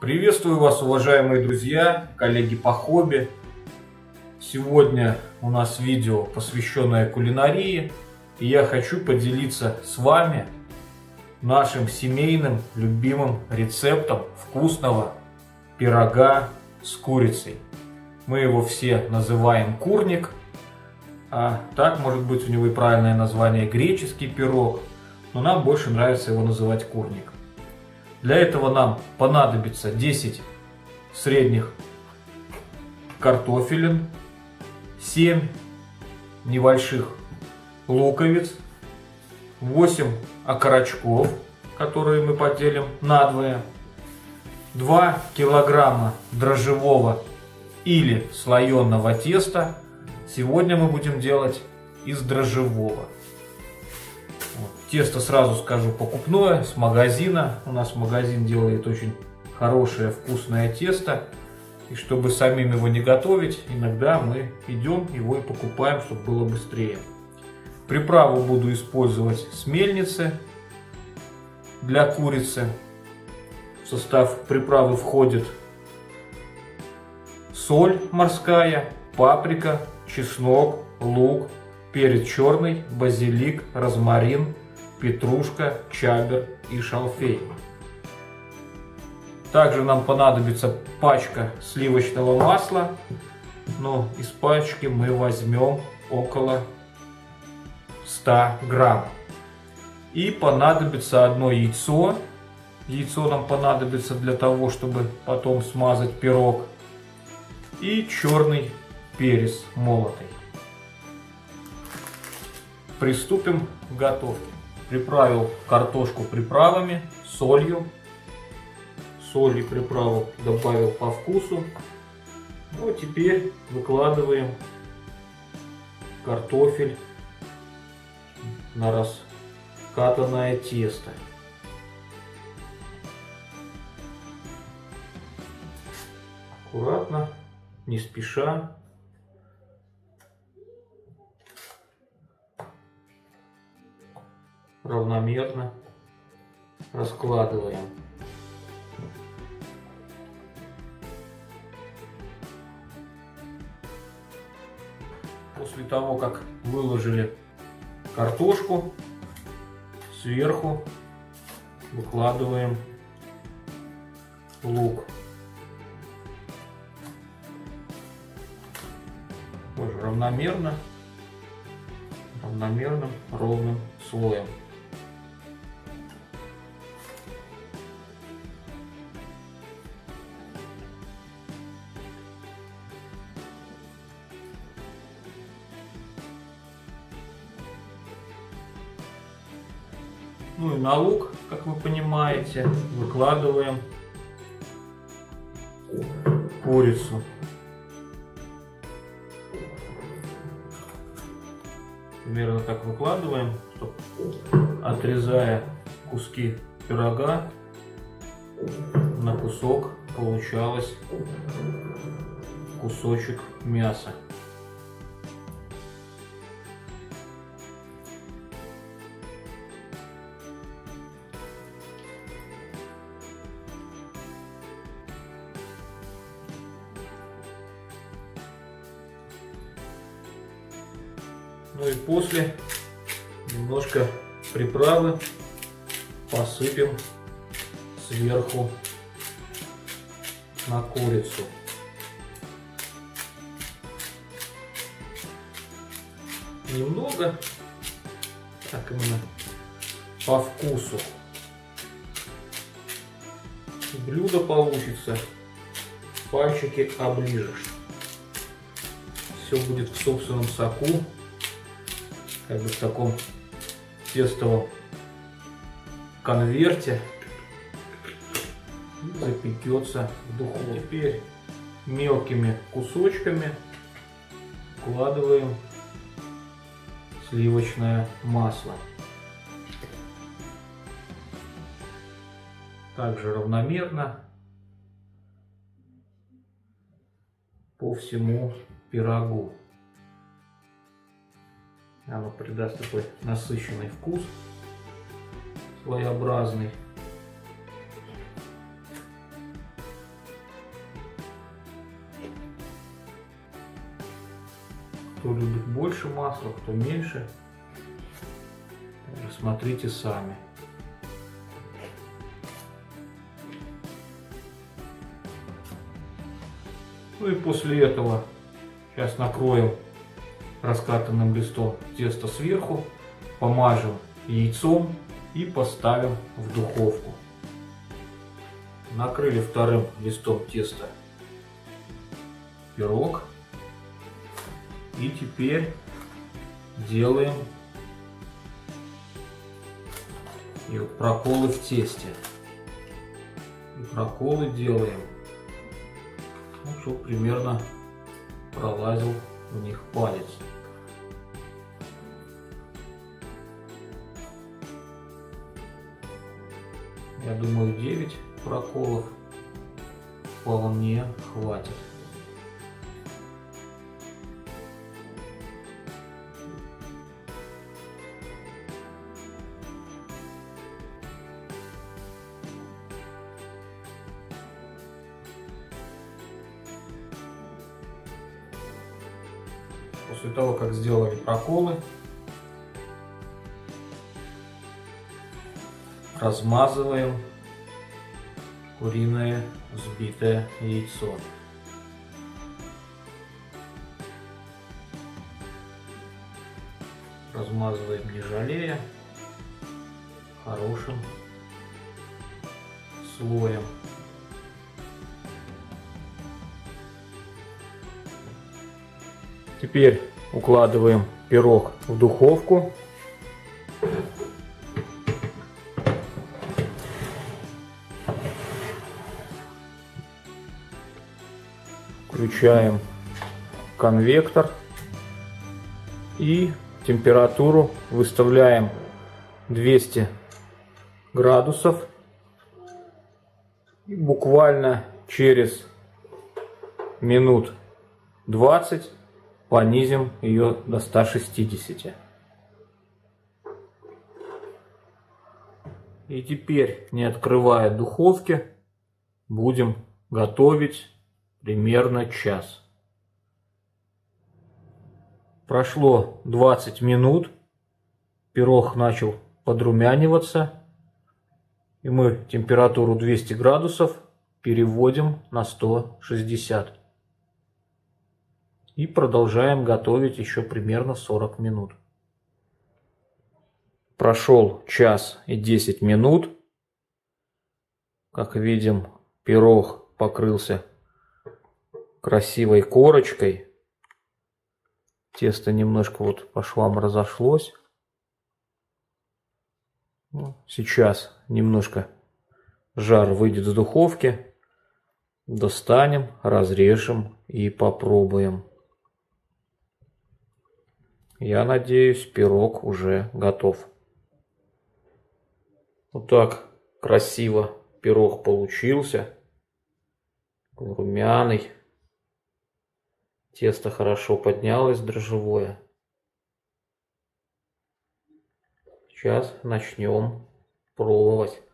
Приветствую вас, уважаемые друзья, коллеги по хобби. Сегодня у нас видео, посвященное кулинарии, и я хочу поделиться с вами нашим семейным любимым рецептом вкусного пирога с курицей. Мы его все называем курник, а так, может быть, у него и правильное название греческий пирог, но нам больше нравится его называть курник. Для этого нам понадобится 10 средних картофелин, 7 небольших луковиц, 8 окорочков, которые мы поделим надвое, 2 килограмма дрожжевого или слоеного теста. Сегодня мы будем делать из дрожжевого. Тесто, сразу скажу, покупное, с магазина. У нас магазин делает очень хорошее, вкусное тесто. И чтобы самим его не готовить, иногда мы идем его и покупаем, чтобы было быстрее. Приправу буду использовать с мельницы для курицы. В состав приправы входит соль морская, паприка, чеснок, лук, перец черный, базилик, розмарин, петрушка, чабер и шалфей. Также нам понадобится пачка сливочного масла, но из пачки мы возьмем около 100 грамм. И понадобится одно яйцо. Яйцо нам понадобится для того, чтобы потом смазать пирог. И черный перец молотый. Приступим к готовке. Приправил картошку приправами, солью. Соль и приправу добавил по вкусу. Ну, а теперь выкладываем картофель на раскатанное тесто. Аккуратно, не спеша. Равномерно раскладываем. После того, как выложили картошку, сверху выкладываем лук. Тоже равномерно, равномерным, ровным слоем. Ну и на лук, как вы понимаете, выкладываем курицу. Примерно так выкладываем, чтобы, отрезая куски пирога, на кусок получалось кусочек мяса. Ну и после немножко приправы посыпем сверху на курицу. Немного, так именно по вкусу. Блюдо получится, пальчики оближешь. Все будет в собственном соку. Как бы в таком тестовом конверте запекется в духовке. Теперь мелкими кусочками вкладываем сливочное масло. Также равномерно по всему пирогу. Оно придаст такой насыщенный вкус, слоеобразный. кто любит больше масла, кто меньше. Смотрите сами. Ну и после этого сейчас накроем раскатанным листом тесто сверху, помажем яйцом и поставим в духовку. Накрыли вторым листом теста пирог. И теперь делаем проколы в тесте. И проколы делаем, ну, чтобы примерно пролазил в них палец. Я думаю, 9 проколов вполне хватит. После того, как сделали проколы, размазываем куриное взбитое яйцо. Размазываем, не жалея, хорошим слоем. Теперь укладываем пирог в духовку. Включаем конвектор и температуру выставляем 200 градусов. И буквально через минут 20 понизим ее до 160. И теперь, не открывая духовки, будем готовить примерно час. Прошло 20 минут, пирог начал подрумяниваться, и мы температуру 200 градусов переводим на 160. И продолжаем готовить еще примерно 40 минут. Прошел час и 10 минут. Как видим, пирог покрылся красивой корочкой. Тесто немножко вот по швам разошлось. Сейчас немножко жар выйдет с духовки. Достанем, разрежем и попробуем. Я надеюсь, пирог уже готов. Вот так красиво пирог получился. Румяный. Тесто хорошо поднялось, дрожжевое. Сейчас начнем пробовать.